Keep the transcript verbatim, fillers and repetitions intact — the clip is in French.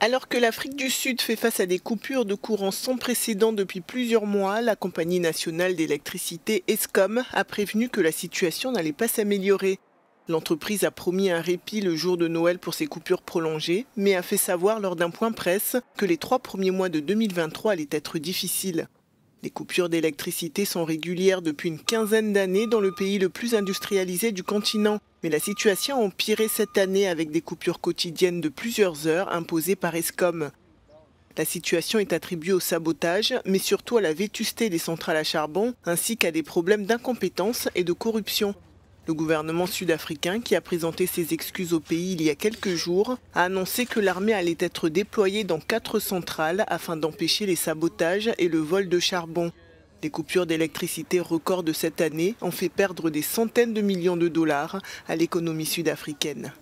Alors que l'Afrique du Sud fait face à des coupures de courant sans précédent depuis plusieurs mois, la compagnie nationale d'électricité Eskom a prévenu que la situation n'allait pas s'améliorer. L'entreprise a promis un répit le jour de Noël pour ces coupures prolongées, mais a fait savoir lors d'un point presse que les trois premiers mois de deux mille vingt-trois allaient être difficiles. Les coupures d'électricité sont régulières depuis une quinzaine d'années dans le pays le plus industrialisé du continent. Mais la situation a empiré cette année avec des coupures quotidiennes de plusieurs heures imposées par Eskom. La situation est attribuée au sabotage, mais surtout à la vétusté des centrales à charbon, ainsi qu'à des problèmes d'incompétence et de corruption. Le gouvernement sud-africain, qui a présenté ses excuses au pays il y a quelques jours, a annoncé que l'armée allait être déployée dans quatre centrales afin d'empêcher les sabotages et le vol de charbon. Les coupures d'électricité records de cette année ont fait perdre des centaines de millions de dollars à l'économie sud-africaine.